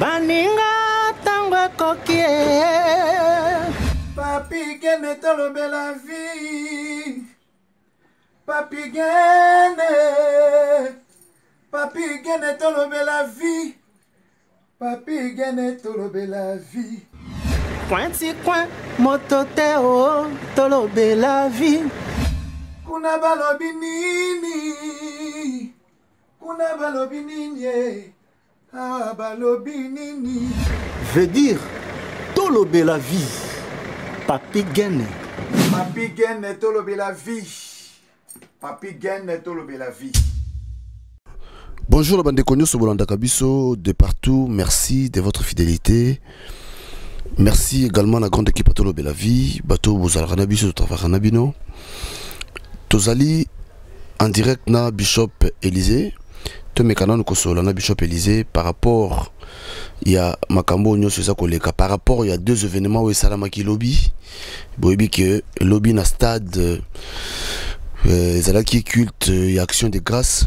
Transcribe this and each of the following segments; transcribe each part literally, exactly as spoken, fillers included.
Baninga tango kokie. Papi gene Tolobelavie. Papi gene. Papi gene Tolobelavie. Papi gene Tolobelavie. Cointi coin mototeo Tolobelavie. Kuna balobi nini. Kuna balobi nini. Ah, balobi nini. Veut dire Tolobelavie. Papi gene. Papi gene Tolobelavie. Papi gene Tolobelavie. Bonjour la bande de Konyo, c'est Roland Dallo de partout. Merci de votre fidélité. Merci également à la grande équipe à Tolobelavie. Bateau Bozal Ranabiso, Tava Ranabino. Tozali en direct na Bishop Elyse. Temekana Nkosola na Bishop Elyse par rapport y a Makambo Nyo Sesa Koleka. Par rapport il y a deux événements où Salamaki lobby. Boibi que lobby na stade euh, Zalaki culte et action de grâce.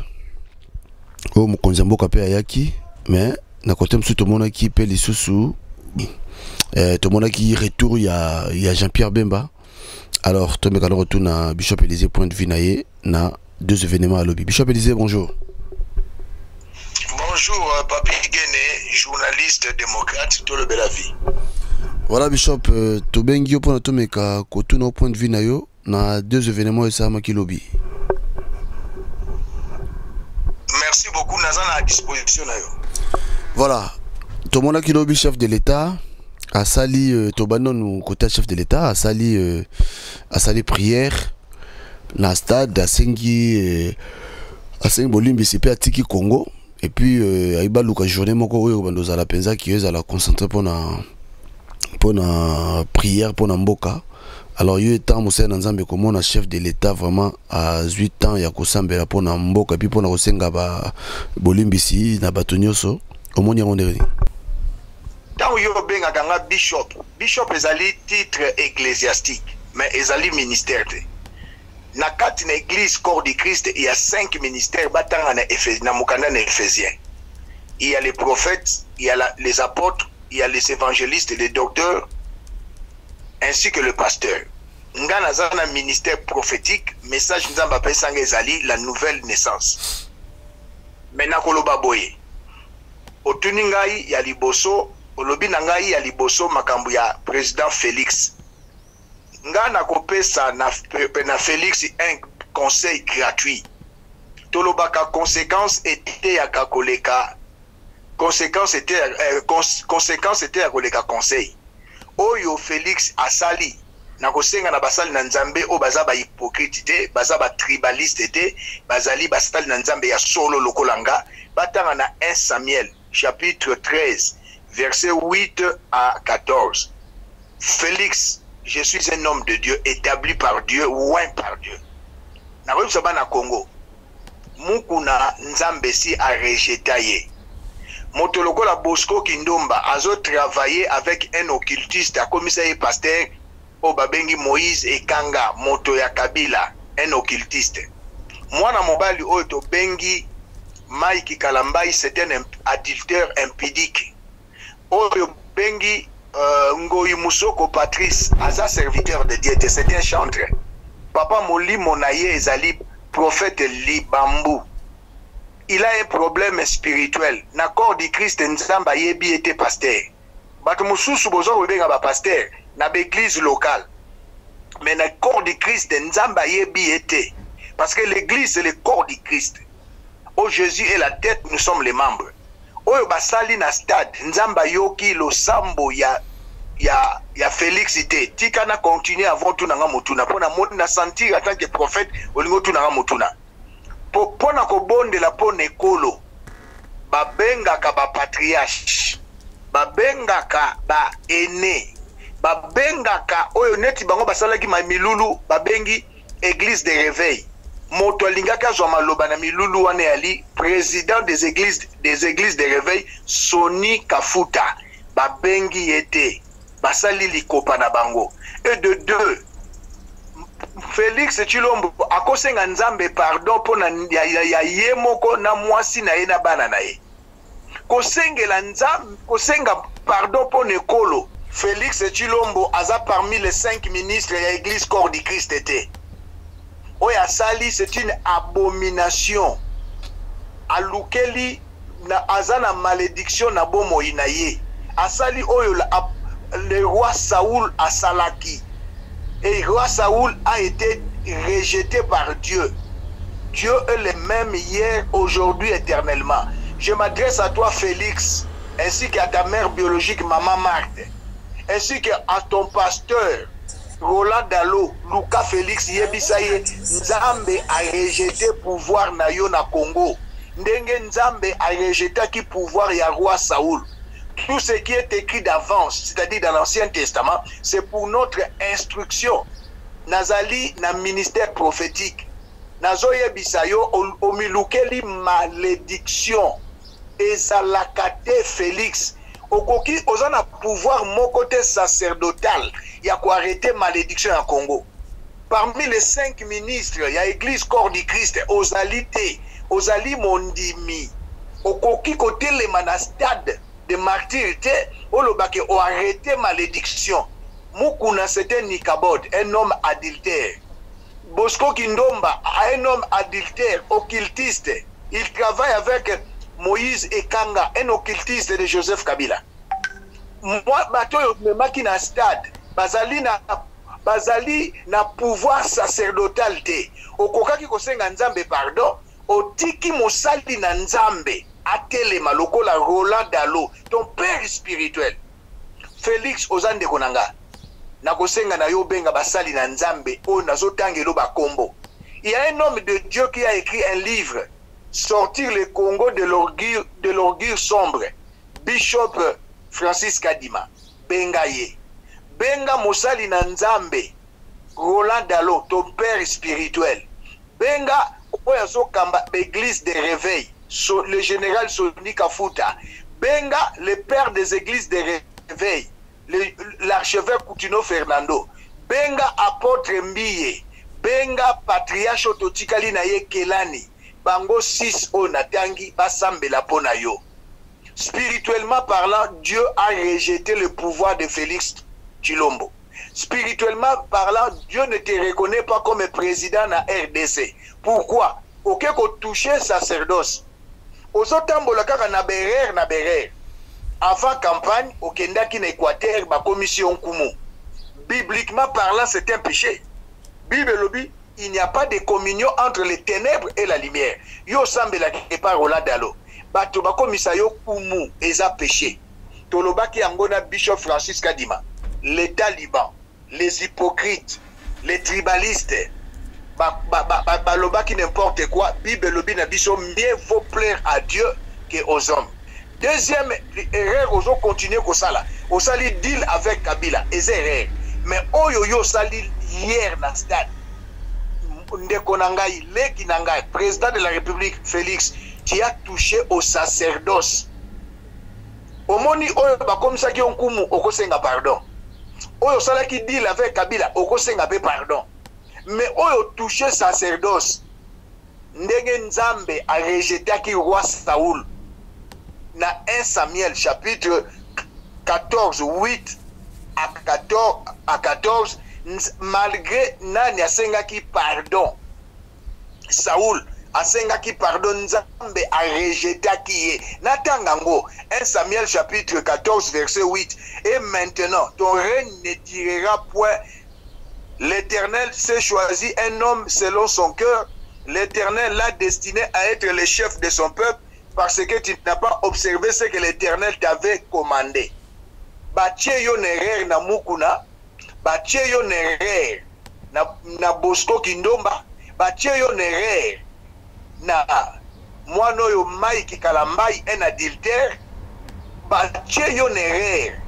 Oh mon konzambo kapé ayaki mais na côté msu tout mon équipe les sous. Euh, tout le monde qui retourne, il y a, a Jean-Pierre Bemba. Alors, tout le monde retourne à Bishop Elyse, point de vue, il y a deux événements à lobby. Bishop Elyse, bonjour. Bonjour, Papi Guéné, journaliste démocrate, Tolobelavie. Voilà, Bishop, euh, tout le monde pour tout le monde, point de vue, il y a deux événements à lobby. Merci beaucoup, nous sommes à disposition. Voilà, tout le monde qui lobby chef de l'État. À Sali, euh, Tobanon, côté chef de l'État, à Sali, euh, à Sali prière, na stade, à Sengi, à Sengi Bolimbi, c'est à Tiki Congo, et puis euh, à Iba Luka journée, moko oyo bandoza la penza qui est à la concentrer pour na, pour na prière, pour na mboka. Alors, il y a tant de gens comme on a chef de l'État vraiment à huit ans, il y a Kosambela pour na mboka, et puis pour na Kosenga Bolimbi, si, na Batonyoso, au monde, il y a un dernier. Tant que vous avez bishop, bishop est un titre ecclésiastique, mais est un ministère. Dans l'église corps de Christ, il y a cinq ministères dans l'Éphésiens. Il y a les prophètes, il y a les apôtres, il y a les évangélistes, les docteurs, ainsi que le pasteur. Nous avons un ministère prophétique, message nous avons la nouvelle naissance. Maintenant, au Tuningaï, il y a les bosso. Olobi nangai ya liboso makambu ya président Félix. Nga na kopesa na Félix un conseil gratuit. Tolobaka conséquence était ya koleka. Conséquence était conséquence était ya koleka conseil. Oyo Félix asali na kosenga na basali na nzambe o bazaba hypocrite té, bazaba tribaliste té, bazali basali na nzambe ya solo lokolanga, batanga na premier Samuel chapitre treize. Versets huit à quatorze. Félix, je suis un homme de Dieu, établi par Dieu, loin par Dieu. Na web sabana Congo. Mukuna nzambesi a rejeté. Motoloko la Bosco Kindomba azo travaillé avec un occultiste à commissaire pasteur au babengi Moïse Ekanga moto ya Kabila, un occultiste. Mwana mobali oyo to bengi Mike Kalambai, c'est un adultère impudique. Oyo bengi euh, Ngoyi Musoko Patrice aza serviteur de Dieu, c'est un chantre. Papa Moli Monaye ezali prophète Libambu. Il a un problème spirituel. Na corps du Christ nzamba yebi était pasteur. Bato mususu bozo benga ba pasteur na l'église locale. Mais na corps du Christ nzamba yebi était parce que l'église c'est le corps du Christ. Oh Jésus est la tête, nous sommes les membres. Oyo basali na stade nzamba yoki lo sambo ya ya ya Félix té tikana continuer avant tout na mutuna pona moni na sentir en tant que prophète olingo tout na mutuna po pona ko bonde la pona ekolo babenga ka ba patriarche babenga ka ba aîné babenga ka oyo neti bango basalaki ma milulu babengi église de réveil. Moto lingaka zo maloba na milulu wana yali président des églises des églises de réveil Sony Kafuta babengi était basali likopa na bango et de deux Félix Tshilombo akosenga nzambe pardon pona ya yemoko na mwasi na ye na bana na ye kosengela nzambe kosenga pardon pour nekolo. Félix Tshilombo aza parmi les cinq ministres de l'église corps du Christ était. Oya sali c'est une abomination. Alukeli na azana malédiction na bomo inaye. Asali oyo la, le roi Saoul a salaki. Et le roi Saoul a été rejeté par Dieu. Dieu est le même hier, aujourd'hui, éternellement. Je m'adresse à toi, Félix, ainsi qu'à ta mère biologique, Maman Marthe, ainsi qu'à ton pasteur, Roland Dallo, Luka Félix Yebisaye, Nzambe a rejeté pouvoir na yo na Congo. Ndenge Nzambe a rejeté qui pouvoir ya roi Saoul. Tout ce qui est écrit d'avance, c'est-à-dire dans l'Ancien Testament, c'est pour notre instruction. Nazali na ministère prophétique. Nazoye bisayo omilukeli malédiction. Ezalakate Félix. Okoki ozana pouvoir mon côté sacerdotal. Ya ko arrêter malédiction en Congo. Parmi les cinq ministres, il y a Église corps du Christ, Ozalité, Ozali Mondimi. Okoki côté les manastades de martyrs olobake o arrêter malédiction. Mukuna c'était Nikabod, un homme adultère. Bosco Kindomba, un homme adultère, occultiste. Il travaille avec Moïse Ekanga, un occultiste de Joseph Kabila. Moi, je suis dans le stade. Bazali na bazali na pouvoir sacerdotal te. Okoka ki kosenga Nzambe pardon, otiki mosali na Nzambe, atelema lokola Roland Dallo, ton père spirituel. Félix Ozande Konanga. Nakosenga na yo benga basali na Nzambe o nazotangelo bakombo. Il y a un homme de Dieu qui a écrit un livre, Sortir le Congo de l'orgueil de l'orgueil sombre. Bishop Francis Kadima, bengaye. Benga mosali na Nzambe, Roland Dallo, ton père spirituel. Benga oyazo kamba église de réveil, le général Sony Kafuta. Benga le père des églises de réveil, l'archevêque Koutino Fernando. Benga Apôtre Mbille. Benga Patriarche Kelani. Bango six onatangi basambela pona yo. Spirituellement parlant, Dieu a rejeté le pouvoir de Félix Tshilombo. Spirituellement parlant, Dieu ne te reconnaît pas comme président de la R D C. Pourquoi? Ok, qu'on touche sacerdoce. Aux autres temps, na berer na berer. Avant campagne, au Kenya qui n'équateur, ma commission Kumu. Bibliquement parlant, c'est un péché. Bible lobby, il n'y a pas de communion entre les ténèbres et la lumière. Yo sambela ke parola dalo. Bato ba komisa yo Kumu eza péché. Toloba ki angona Bishop Francis Kadima. Les talibans, les hypocrites, les tribalistes, ba ba ba baloba qui n'importe quoi. Bible lobby na biso, mieux vaut plaire à Dieu que aux hommes. Deuxième erreur, aux autres continuer comme ça là. Au sali deal avec Kabila, c'est erreur. Mais oyo yo sali hier na stade. Ndeko nangai, leki nangai, président de la République Félix, tu as touché au sacerdoce. Omoni oyo ba comme ça ki onkumu okosenga pardon. Oyo sala ki deal avec Kabila okosenga pe pardon. Mais oyo touché sacerdoce. Ndenge Nzambe a rejeté ki roi Saoul. Na premier Samuel chapitre quatorze, huit à quatorze, malgré Nani asengaki pardon. Saoul asengaki pardon, Nzambe a rejetaki. Natangango, premier Samuel chapitre quatorze verset huit. Et maintenant, ton règne ne tirera point. L'Éternel s'est choisi un homme selon son cœur. L'Éternel l'a destiné à être le chef de son peuple, parce que tu n'as pas observé ce que l'Éternel t'avait commandé. Batye yo nerer na Mukuna, batye yo nerer na, na Bosco Kindomba, batye yo nerer na Mwano yo Mike Kalambai en adultère, batye yo nerer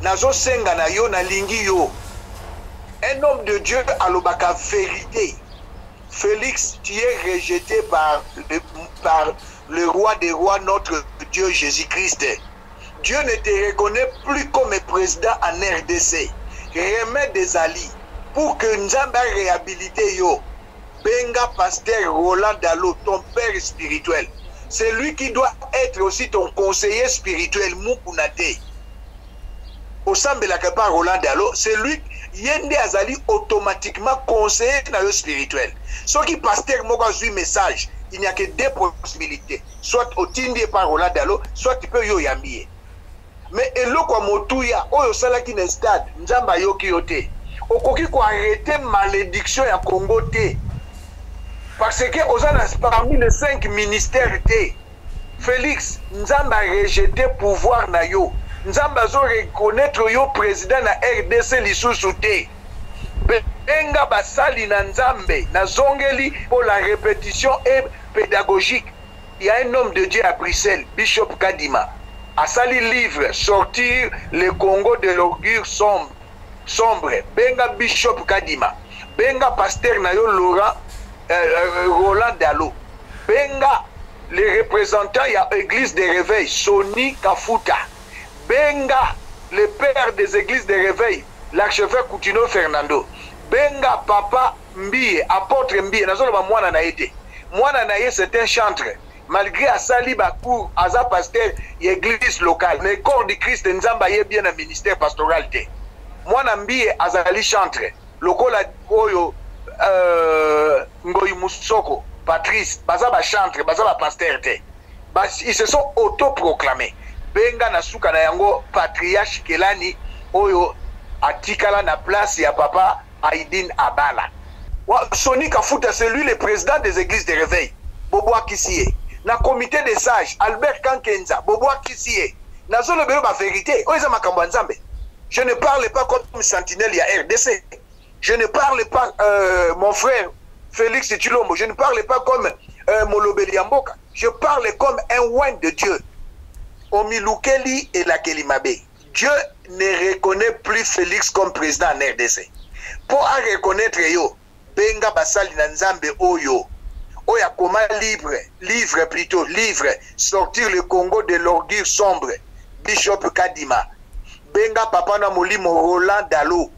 na zo senga na yo na lingi yo. Un homme de Dieu a l'obaka vérité. Félix, tu es rejeté par le, par le roi des rois, notre Dieu Jésus-Christ. Dieu ne te reconnaît plus comme président en R D C. Remets des alliés pour que Nzambe réhabilite yo. Benga pasteur Roland Dallo, ton père spirituel. c'est lui qui doit être aussi ton conseiller spirituel, Mukunate. Au Sambe la Kapa Roland Dallo, c'est lui Yende Azali automatiquement conseiller dans le spirituel. Ce qui pasteur Mokazu message, il n'y a que deux possibilités. Soit au Tindie par Roland Dallo, soit tu peux yo yambier. Mais eloko motuya oyo salaki na stade nzamba yo kiote. Okoki ko arrêter malédiction ya Congo te. Parce que Ozana parmi les cinq ministères te. Félix nzamba rejeté pouvoir na yo. Nzamba zo reconnaître yo président na R D C lisusu te. Benga basali na nzambe na zongeli pour la répétition et pédagogique. Il y a un homme de Dieu à Bruxelles, Bishop Kadima. A sali livre, sortir le Congo de l'augure sombre, sombre. Benga Bishop Kadima. Benga pasteur Nayo Laurent euh, Roland Dallo. Benga les représentants y a église de réveil, Sony Kafuta. Benga le père des églises de réveil, l'archevêque Koutino Fernando. Benga papa Mbille, apôtre Mbille. Nazolo ba mwana na été. Mwana na ye c'est un chantre. Malgré à Sali Bakour, à sa pasteur, il y a l'église locale. Mais le corps du Christ, nous avons bien un ministère pastoral. Moi, Nambi et Azali chantre. Le corps de Ngoy Moussoko, Patrice, Bazaba chantre, Bazaba pasteur. Ils se sont autoproclamés. Benga Nasuka Nayango, Patriarche Kelani, Oyo, Atikala na place, ya papa, Aïdine Abala. Sony Kafuta, c'est lui le président des églises de réveil. Bobo Akisie. Na comité des sages, Albert Kankenza, Bobo Kisie, Nazo le béo ma vérité, Oeza Makambo Nzambe. Je ne parle pas comme sentinelle à R D C. Je ne parle pas euh, mon frère Félix Tshilombo. Je ne parle pas comme euh, Molobeli Amboka. Je parle comme un ouin de Dieu. Omilukeli et la Kelimabe. Dieu ne reconnaît plus Félix comme président en R D C. Pour à reconnaître yo, Benga Basali Nzambe Oyo. Oya Koma libre, livre plutôt, livre, sortir le Congo de l'orgueil sombre, Bishop Kadima, Benga Papa Namolimo Roland Dallo,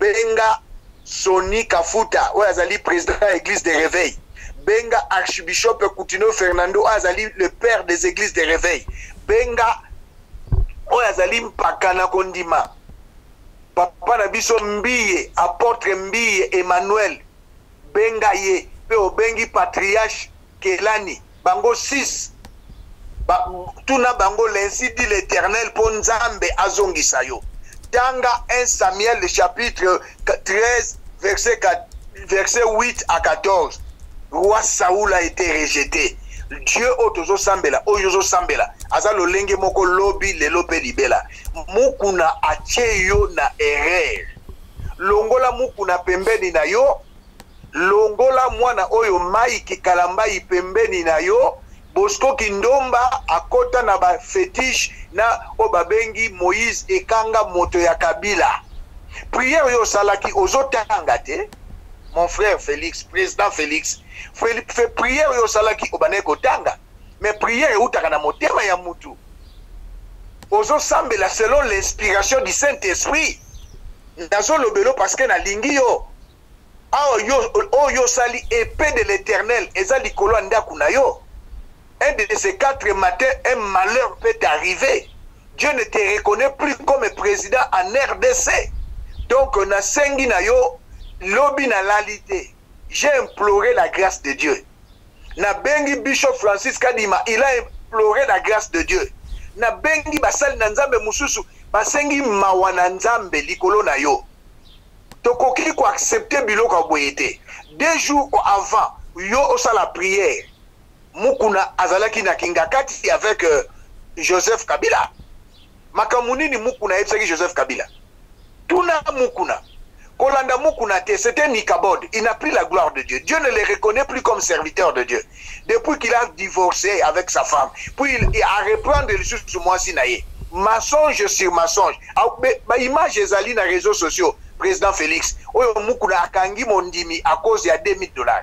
Benga Sony Kafuta, Oya Zali président de l'église des réveils, Benga Archbishop Koutino Fernando, Oya Zali le père des églises des réveils, Benga Oya Zali Mpakana Kondima, Papa Nabiso Mbille, Apôtre Mbille, Emmanuel, Benga Ye, au Bengi Patriarche Kelani, Bango six, tout na Bango l'ainsi dit l'Éternel pour Nzambe Azongi Sayo. Tanga un Samuel, le chapitre treize, verset, verset huit à quatorze. Roi Saoul a été rejeté. Dieu Otozo Sambela, Oyozo Sambela, Azalo Lenge Moko Lobi, le Lope Libela. Mukuna Acheyo na erreur. Longola Mukuna Pembeni na yo. Longola mwana oyo maiki kalambai pembeni na yo Bosco Kindomba akota na ba fetish na obabengi Moïse Ekanga moto ya Kabila. Prière yo salaki ozotanga te. Mon frère Félix, président Félix, fait prière yo salaki obaneko tanga. Mais prière utaka na motema ya mutu. Ozo sambela selon l'inspiration du Saint-Esprit. Nazo lobelo parce que na lingi yo. Ah, yo, oh, yo sali épée de l'Éternel, ezali kolanda kunayo. Un de ces quatre matins, un malheur peut arriver. Dieu ne te reconnaît plus comme président en R D C. Donc, on a sengi na yo, lobi na lalité. J'ai imploré la grâce de Dieu. Na bengi Bishop Francis Kadima, il a imploré la grâce de Dieu. Na bengi basali na nzambe mususu, basengi mawa na nzambe likolo na yo. Tokoki ko accepter biloko aboyete. Deux jours avant, yo osa la prière. Mukuna azalaki na kingakati avec euh, Joseph Kabila. Makamuni ni mukuna epsaki Joseph Kabila. Tuna mukuna. Kolanda mukuna te, c'était Nikabod. Il n'a plus la gloire de Dieu. Dieu ne le reconnaît plus comme serviteur de Dieu. Depuis qu'il a divorcé avec sa femme, puis il a reprendre le sous moi sinaye. Mensonge sur mensonge. Ba image ezali na réseaux sociaux. Président Félix, oyo mukuna akangi mondimi à cause ya deux mille dollars.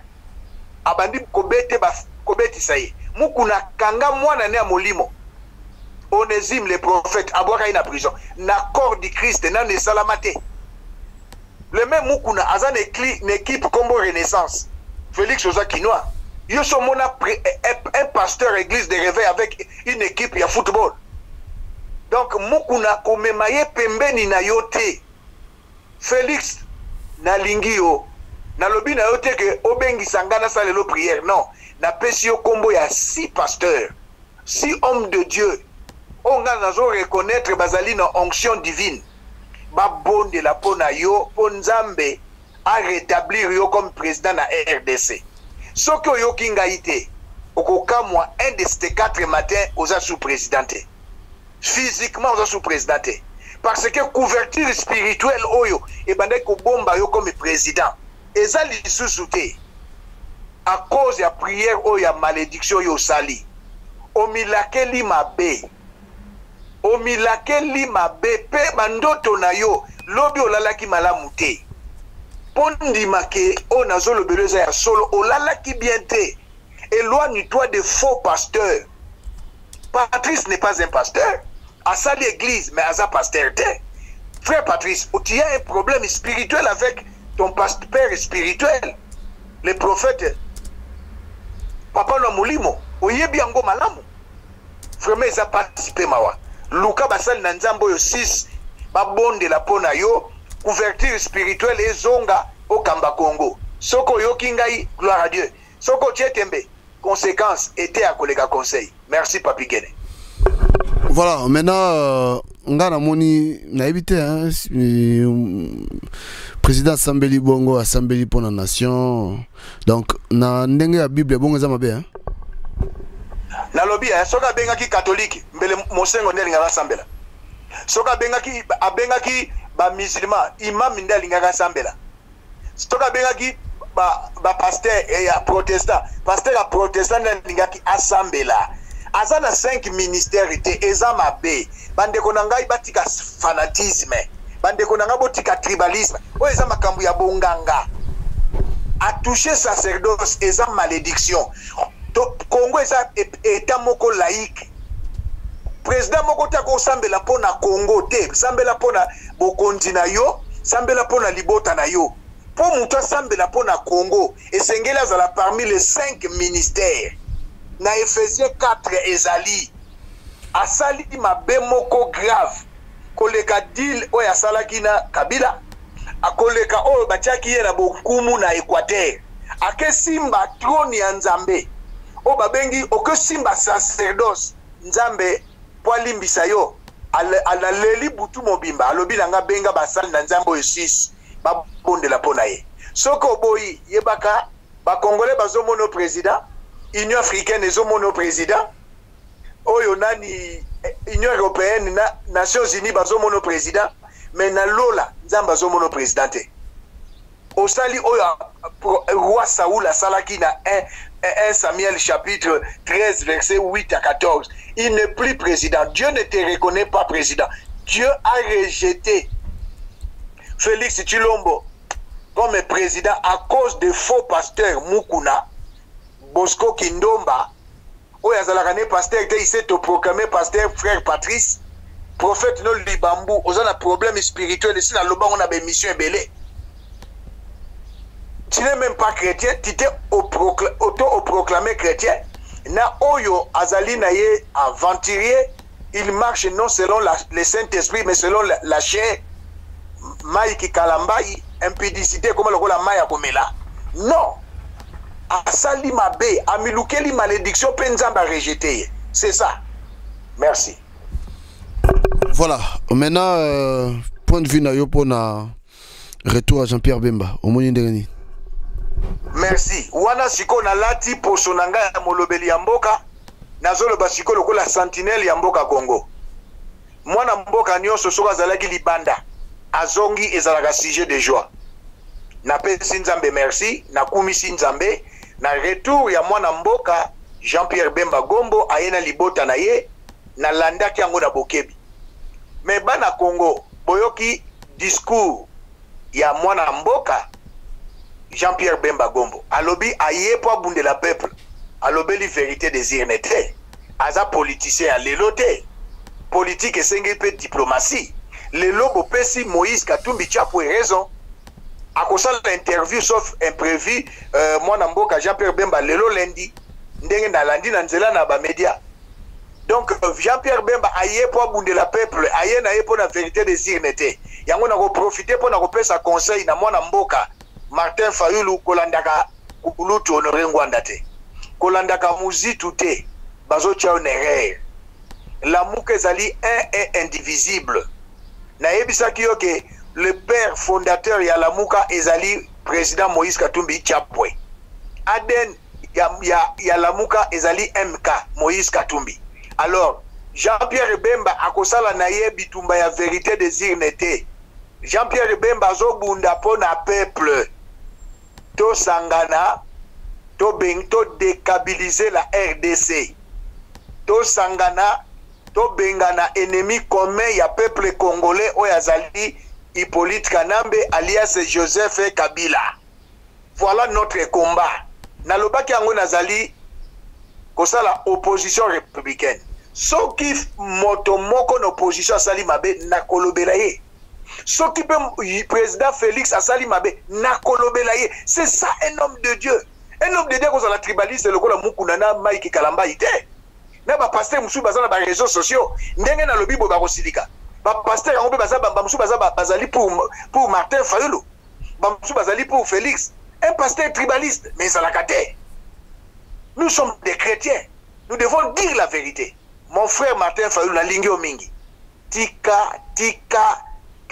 Abandi kobete ba kobeti saye. Mukuna kanga mwana ne molimo. Onésime le prophète aboka ina prison. Na corps du Christ na ne salamate. Le même mukuna azane équipe combo renaissance. Félix Ozakinoa, Yo somona un pasteur église de réveil avec une équipe ya football. Donc mukuna komemaye pembeni na yote. Félix na lingio na lobi na yote ke obengi sangana sa lelo prière non. Na pesio combo ya six pasteurs, six hommes de Dieu. On a nazo reconnaître bazali na onction divine. Ba bonde la pona yo ponzambe à rétablir yo comme président na R D C. Ce que vous avez été, vous avez un de ces quatre matins aux sous-présidentés. Physiquement aux sous-présidentés. Parce que couverture spirituelle, vous avez comme président. Et ça, vous sous-souté. À cause de la prière, vous avez malédiction, vous sali. Vous avez lima bé. Vous avez lima bé. Vous avez lobby malamouté. Pondimake, on a zolo beleza ya solo, on l'a qui bien té. Éloigne-toi de faux pasteurs. Patrice n'est pas un pasteur. À sa l'église, mais à sa pasteur té. Frère Patrice, tu as un problème spirituel avec ton pasteur spirituel. Le prophète, Papa Nomoulimo, Oye Biango Malamu. Frère, mais ça participe mawa. Luka Basal Nanzambo yo six, Babon de la Pona yo. Couverture spirituelle et zonga au Kamba Congo. Soko yokingai, gloire à Dieu. Soko tietembe, conséquence était à collègue à conseil. Merci, Papi Guéné. Voilà, maintenant, on a moni na évité, hein, président Sambeli Bongo, Sambeli pour la nation. Donc, na ndenge la Bible, bon, ça m'a bien. Na lobby, hein, soka bengaki catholique, mbele monsengo ndelinga la sambela. Soka bengaki, abengaki. Ba musulman imam ndelinga sambela stoka bengaki ba ba pasteur et ya protestant pasteur a protestant ndelinga ki asambela azana cinq ministères et ezama b bande konanga ibatika fanatisme bande konanga botika tribalisme o ezama kambu ya bonganga a toucher sacerdoce ezama malédiction to Congo eza état moko laïque. Président Mokota ko sambela pona Congo te, sambela pona bokonzi na yo, sambela pona libota na yo. Po muta sambela pona Congo et sengela zala parmi les cinq ministères. Na Ephésiens quatre ezali. Asali mabe moko grave. Koleka deal oya salaki na Kabila. Akoleka oyo batiaki ye na bokumu na Équateur. Ake simba trône ya Nzambe. O babengi oke simba sacerdoce Nzambe. Limbisa yo alaleli butu mobimba alobi nanga benga basali na nzambo six babondela pona ye soko boyi yebaka bakongole bazomono président Union africaine ezomono président oyo nani Union européenne na Nations Unies bazomono président mais na lola nzamba bazomono président te osali oyo roi Saoul asalaki na un Samuel chapitre treize verset huit à quatorze. Il n'est plus président. Dieu ne te reconnaît pas président. Dieu a rejeté Félix Tshilombo comme président à cause de faux pasteurs Mukuna, Bosco Kindomba, Oyazalakane pasteur, il s'est proclamé pasteur, frère Patrice, prophète non Libambu, on a un problème spirituel, ici dans le bas on a des missions belées. Tu n'es même pas chrétien, tu t'es auto-proclamé chrétien. Na oyo azali na ye aventurier, il marche non selon la, le Saint-Esprit, mais selon la, la chair. Maïki Kalambaï, impédicité, comment le la Maya Komela. Non. Asali mabe, amiloukeli malédiction, penzamba rejeté. C'est ça. Merci. Voilà. Maintenant, euh, point de vue na yo pour na retour à Jean-Pierre Bemba. Au moyen dernier. Merci. Wana siko na lati poso nanga ya molobeli ya mboka nazolo basiko lokola sentinelle ya mboka Congo. Mwana mboka nyonso soka zalaki libanda azongi ezalaka sujet de joie. Na pesi Nzambe merci, na kumisi Nzambe, na retour ya mwana mboka Jean-Pierre Bemba Gombo ayena libota na ye na landaki yango na bokebi. Mais bana Congo boyoki discours ya mwana mboka Jean-Pierre Bemba Gombo, alobi aye po bunde la peuple, alobi li vérité désir nete, aza politicien a lelote, politique et sengi pe diplomatie, lelo bopesi Moïse Katumbi tchapo et raison, à cause de l'interview, sauf imprévu, euh, moi, je Jean-Pierre Bemba, lelo lundi, ndenge na lundi, nanzela na ba média. Donc, Jean-Pierre Bemba, aïe pour abonder la peuple, aïe na pour la vérité des irnétés. Yango na profiter pour na repérer sa conseil, na moi, Namboka, Martin Fayulu, Kolandaka, Kulutu, Honoré Ngwandate. Kolandaka Mouzi, tout est, Bazo Tchaoneré. L'amour que Zali un est indivisible. Na ebisa ki yoke, le père fondateur ya lamuka ezali président Moïse Katumbi Chapwe. Aden ya, ya, ya lamuka ezali M K Moïse Katumbi. Alors Jean-Pierre Bemba akosala na ye bitumba ya vérité désir n'était. Jean-Pierre Bemba zobunda pona peuple. To sangana to bento décabiliser la R D C. To sangana to bengana ennemi commun ya peuple congolais oyazali Hippolyte Kanambe alias Joseph Kabila. Voilà notre combat. Nalobaki yango nazali kosala opposition républicaine. Soki moto moko na opposition asali mabe na kolobela ye. Soki pe président Félix asali mabe na kolobela ye. C'est ça un homme de Dieu. Un homme de Dieu kozala tribaliste lokola mukunana Mike Kalamba ite. Mais les pasteurs sont sur les réseaux sociaux. Ils sont dans le Bible. Les pasteurs sont pour Martin Fayulu. Ils sont pour Félix. Un pasteur tribaliste. Mais ça l'a caté. Nous sommes des chrétiens. Nous devons dire la vérité. Mon frère Martin Fayulu n'a lingio mingi. Tika, tika,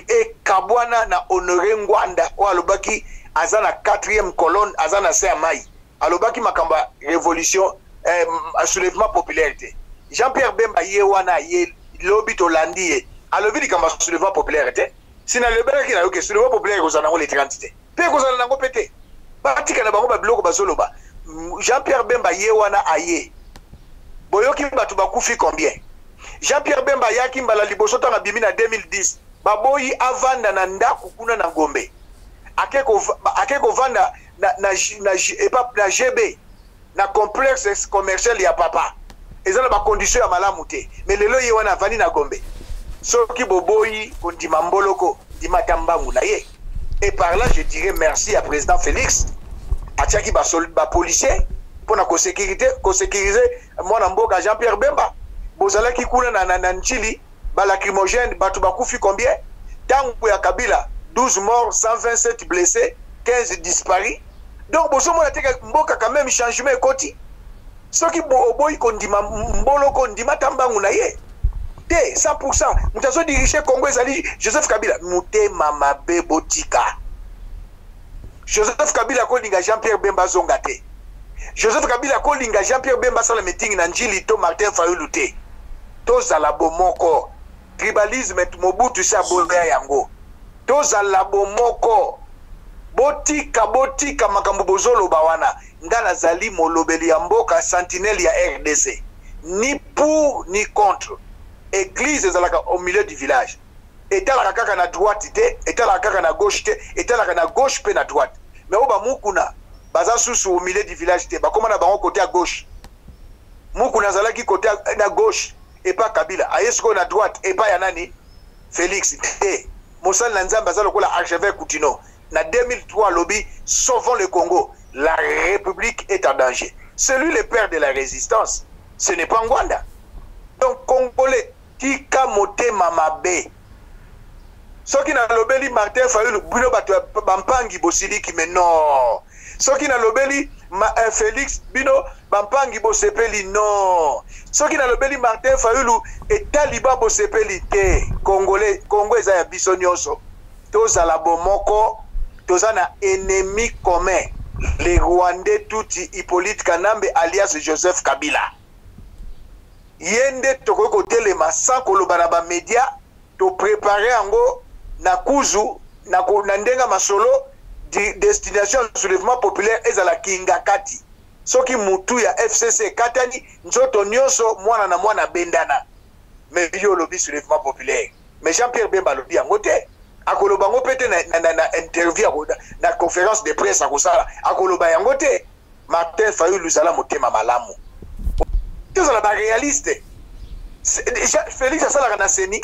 et Kabwana n'a honoré Ngwanda. Ou alobaki, azana quatrième colonne, azana Seamaï. Alobaki makamba révolution. Euh, soulèvement populaire. Jean-Pierre Bemba yewana ye lobby tolandie. A lobby di kamba soulèvement populaire. Si na lebera ki na yoke soulèvement populaire ozana ngo les trente. Pe kozana nango pété. Batika na bango ba biloko bazoloba. Jean-Pierre Bemba yewana aye. Boyoki batu bakufi combien? Jean-Pierre Bemba yaki mbala liboso tanga bimina deux mille dix. Baboyi avanda na ndaku kuna na Ngombe. Akeko akeko vanda na na na epap na G B. Na complexe commercial ya papa. Ezala ba condition ya malamute. Mais lelo ye wana vani na Gombe. Soki boboyi kondi mamboloko, di matambangu na ye. Et par là je dirais merci à président Félix. Atiaki ba sol ba policier pour na ko sécurité, ko sécuriser mwana mboka Jean-Pierre Bemba. Bozala ki kuna na nananchili, ba lacrymogène, batu bakufi combien? Tangu ya Kabila, douze morts, cent vingt-sept blessés, quinze disparus. Donc, si on a quand même changement de côté, ceux qui ont dit cent pour cent, nous avons dirigé le Congo, Joseph Kabila, nous avons botika. Joseph Kabila, Jean-Pierre Bemba Zongate. Joseph Kabila, Jean-Pierre Bemba Salameting, Nanjili, Martin Fayulu, Tozalabomoko, tribalisme, Mobutu, Saboya Yango, Tozalabomoko. Botika botika makambo bozolo bawana ngala zali molobeli ya mboka sentinelle ya R D C ni pour ni contre église ezalaka au milieu du village etalaka kaka na droite te etalaka kaka na gauche te etalaka na gauche pe na droite mais oba mukuna baza susu au milieu du village te bakoma na bango côté à gauche mukuna zalaki côté na gauche et pas Kabila ayesko na droite et pas ya nani Félix te mosal na nzamba zalo kola Archbishop Koutino en deux mille trois, lobby, sauvons le Congo. La République est en danger. C'est lui le père de la résistance. Ce n'est pas Ngwanda. Donc, Congolais, Tika Moté Mamabe. Ceux qui n'ont pas l'obéli, Martin Fayulu, Bruno Bampangi, Bosiliki, mais non. Ceux qui n'ont pas l'obéli, Félix, Bino, Bampangi, Bosepeli, non. Ceux qui n'ont pas l'obéli, Martin Fayulu, et Taliba, Bosepeli, Congolais, Congo, ils ont bisonyoso. Tous à la bomoko. Tous un ennemi commun, les Rwandais tout Hippolyte Kanambe alias Joseph Kabila. Yende toko kote le massacre kolobanaba média, to préparer ango na kuzu na kondenga masolo di destination soulèvement populaire ezala Kingakati. Soki mutu ya F C C Katani nzoto nyoso mwana na mwana bendana. Mais yo lobi soulèvement populaire. Mais Jean-Pierre Bemba lobi angote. A Kolobango pété na interview na conférence de presse à Kosala. A Kolobango té Martin Fayulu zala motema malamu. Tout ça la réaliste. Félix Azala Ranaseni.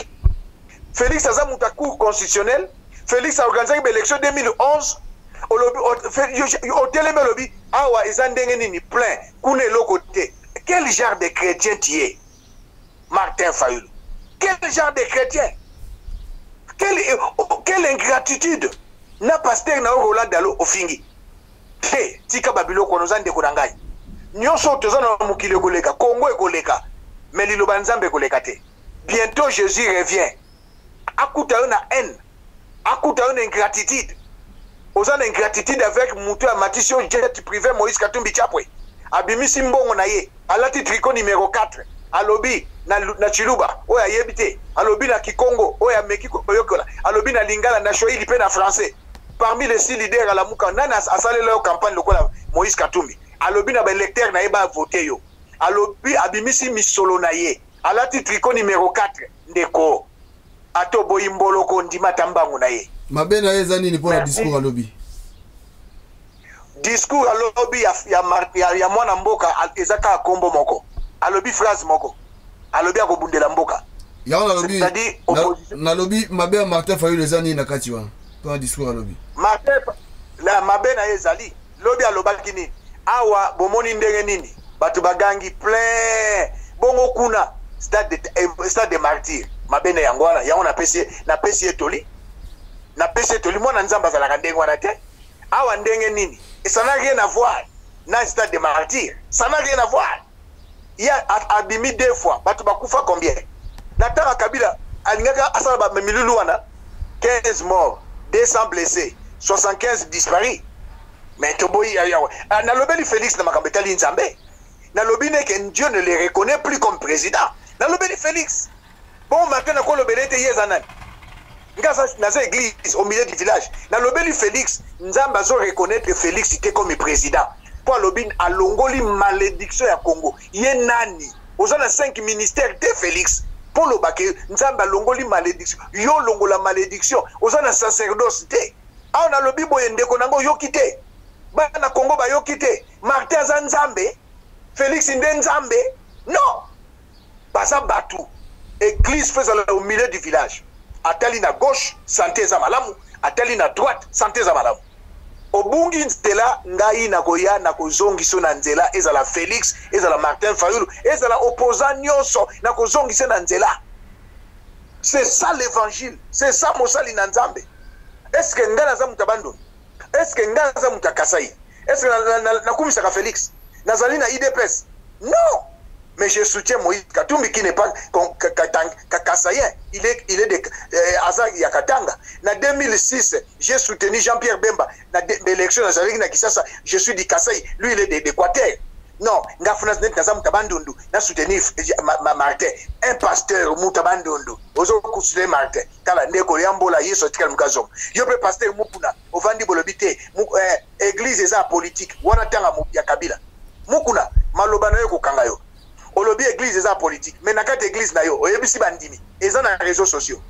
Félix Azala Moutakour constitutionnel. Félix a organisé l'élection deux mille onze. Quel genre de chrétien tu es, Martin Fayulu? Quel genre de chrétien? Quelle, quelle ingratitude na pasteur na Roland Dallo au fingi. Hé, tika babilo konozan de konangai. Nyonso tozana mukile koleka, Congo ekoleka, mais liloba nzambe koleka te. Bientôt Jésus revient. Akuta una haine, akuta une ingratitude. Ozana ingratitude avec moutou amatisio jet privé Moïse Katumbi chapwe. Abimisi mbongo na ye, alati tricot numéro quatre. Alobi na, na Chiluba, oya yebite. Alobi na Kikongo, oya mekiko yokola. Alobi na Lingala, na Shoili, pe na français. Parmi les six leaders à la Mouka, nana asale leur campagne lokola Moïse Katumbi. Alobi na électeur na yeba voté yo. Alobi abimisi misolo na ye. Alati tricot numéro quatre. Ndeko. Ato boyimbolo ko ndima tambangu na ye. Mabena yezani ni pona discours alobi. Discours alobi ya ya ya, ya mwana mboka ezaka kombo moko. Alobi phrase moko. Alobi akobundela mboka. Ya ona alobi. Na alobi mabé Martin Fayulu ezani na kati wana. Pour discours alobi. Martin la mabé na ezali. Lobi alobaki ni. Awa bomoni ndenge nini? Batu bagangi plein. Bongo kuna stade de stade de martyr. Mabé na yangwana ya ona pesi na pesi etoli. Na pesi etoli mwana nzamba za la kandengwa na te. Awa ndenge nini? Et ça n'a rien à voir. Na stade de martyr. Ça n'a rien à voir. Il y a abimi deux fois. Batu bakufa combien? Natara Kabila, alingaka asala ba milulu wana, quinze morts, deux cents blessés, soixante-quinze disparus. Mais toboyi ayawa. Na lobeli Félix na makambetali nzambe. Na lobine que Dieu ne les reconnaît plus comme président. Na lobeli Félix. Bon matin na ko lobelete yezanan. Ngasa na sa église au milieu du village. Na lobeli Félix, nzamba zo reconnaître Félix était comme président. Lobine à Longoli malédiction à Congo. Yenani. Aux a cinq ministères de Félix. Pour le baquet, nous avons Longoli malédiction. Yo Longola malédiction. Aux a sacerdoce de. Ah, on a le bibo yende konango yo kite. Ba na Congo ba yo kite. Martin Zanzambe. Félix Ndenzambe. Non. Baza Batou. Église faisant au milieu du village. Atali na gauche, santé za malamu. Atali na droite, santé za malamu. Obungi nzela ngai na goya na kozongiso na nzela ezala Félix ezala Martin Fayulu ezala opposant nyonso na kozongiso na nzela. C'est ça l'évangile, c'est ça mosali na nzambe. Est-ce que ngana za mutabando? Est-ce que ngana za mutakasai? Est-ce que nakumisa ka Félix? Nazali na I D P S? Non, mais je soutiens Moïse Katumbi qui n'est pas kakasayen, il est il est de Azag ya Katanga. Na deux mille six, j'ai soutenu Jean-Pierre Bemba na l'élection na Zalig na Kisasa, je suis de Kasaï, lui il est d'Équateur. Non, nga France net kazam tabandundu, na soutenu ma Martin, un pasteur mutabandundu. Ozo kusule Martin, kala ndeko yambola Yesu tikal mukazom. Yo pe pasteur mupuna, ovandi bolobité, église eza politique, wana tanga ya Kabila. Mukuna maloba na yo kokanga yo. Olobi église eza politique, mais na kati église na yo, oyebisi bandimi, eza na réseaux sociaux.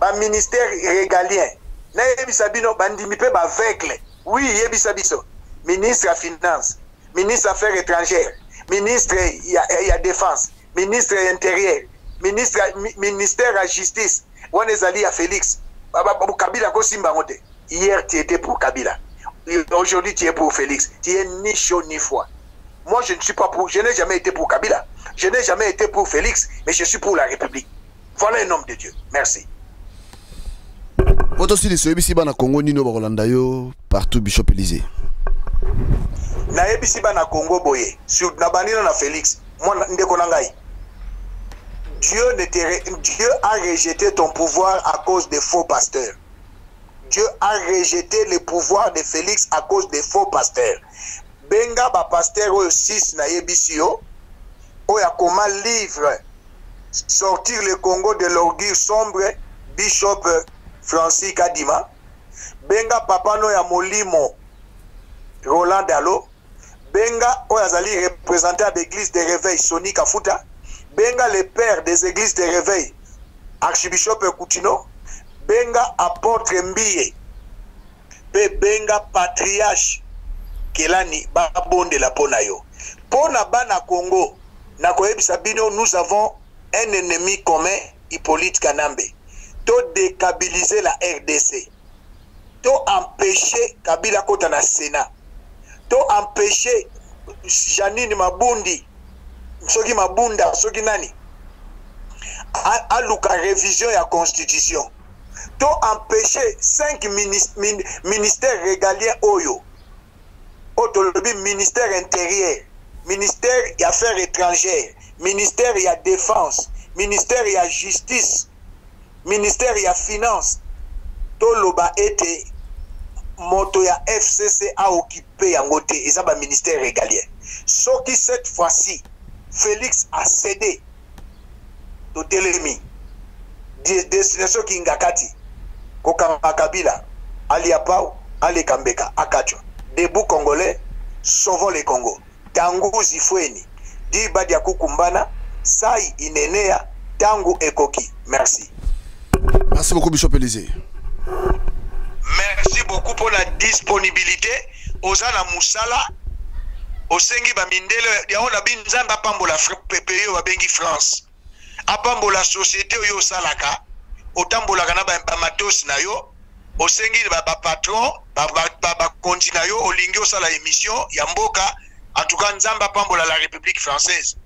Ba ministère régalien, na yebisa bino bandimi pe ba vecle. Oui, yebisa biso. Ministre à finance, ministre affaires étrangères, ministre ya défense, ministre intérieur, ministre ministère à justice. Wana ezali ya Félix. Kabila ko simba ngote. Hier tu étais pour Kabila. Aujourd'hui tu es pour Félix. Tu es ni chaud ni froid. Moi je ne suis pas pour, je n'ai jamais été pour Kabila, je n'ai jamais été pour Félix, mais je suis pour la République. Voilà un homme de Dieu. Merci. Voto sili so ebisi bana Congo nino ba Rolanda yo partout Bishop Elyse. Na ebisi bana Congo boye, sur na banina na Félix, moi ndeko na ngai. Dieu ne te Dieu a rejeté ton pouvoir à cause des faux pasteurs. Dieu a rejeté le pouvoir de Félix à cause des faux pasteurs. Benga ba pasteur au six na yebisio o ya koma livre sortir le Congo de l'orgueil sombre Bishop Francis Kadima. Benga papa no ya molimo Roland Dallo. Benga o ya zali représentant d'église de réveil Sony Kafuta. Benga le père des églises de réveil Archbishop Koutino. Benga Apôtre Mbille. Pe benga Patriarche Kelani babonde la ponayo. Pona bana Congo na koyebi sabino nous avons un ennemi commun Hippolyte Kanambe. To décabiliser la R D C. to empêcher Kabila Kota na Sénat, to empêcher Janine Mabundi, Soki Mabunda, Soki Nani, à la révision de la Constitution, to empêcher cinq ministères régaliens Oyo, Autolobie ministère intérieur, ministère des affaires étrangères, ministère de la défense, ministère de la justice, ministère de la finance. Toloba était moto ya F C C a occupé en côté et ça va ministère régalien. Sauf que cette fois-ci, Félix a cédé de Télémi, destination Kingakati, Kokamba Kabila, Ali Apao, Ali Kambeka, Akacho, debout congolais, sauvons les Congo. Tangu Zifweni, Di Badia Kukumbana, Sai Inenea, Tangu Ekoki. Merci. Merci beaucoup, Bishop Elyse. Merci beaucoup pour la disponibilité. Osana Moussala, Osengi Bamindele, Yaona Binzamba Pambola P P E ou Bengi France. Apambola Société Oyo Salaka, Otambola Ganaba Matos Nayo, Osengi Baba Patron, Baba Continayo, Olingio Sala Émission, Yamboka, en tout cas Nzamba Pambola la République française.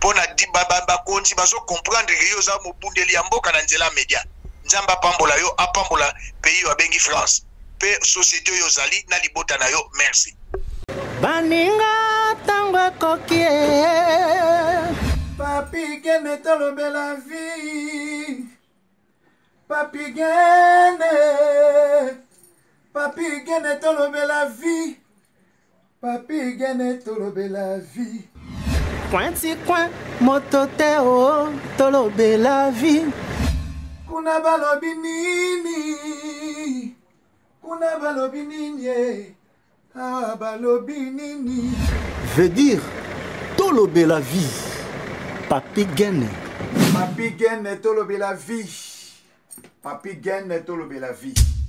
Pour la Baba Conti, Baso comprendre que Yosa Mouboundeli Yamboka Nanzela Média. Nzamba pambola yo apambola pays wa bengi France pe société yo zali na libota na yo. Merci baninga tango kokie papi gene Tolobelavie papi gene papi gene Tolobelavie papi gene Tolobelavie pointi coin mototeo Tolobelavie kuna balobi nini kuna balobi nini ah balobi nini veut dire Tolobelavie papi gene papi gene Tolobelavie papi gene Tolobelavie.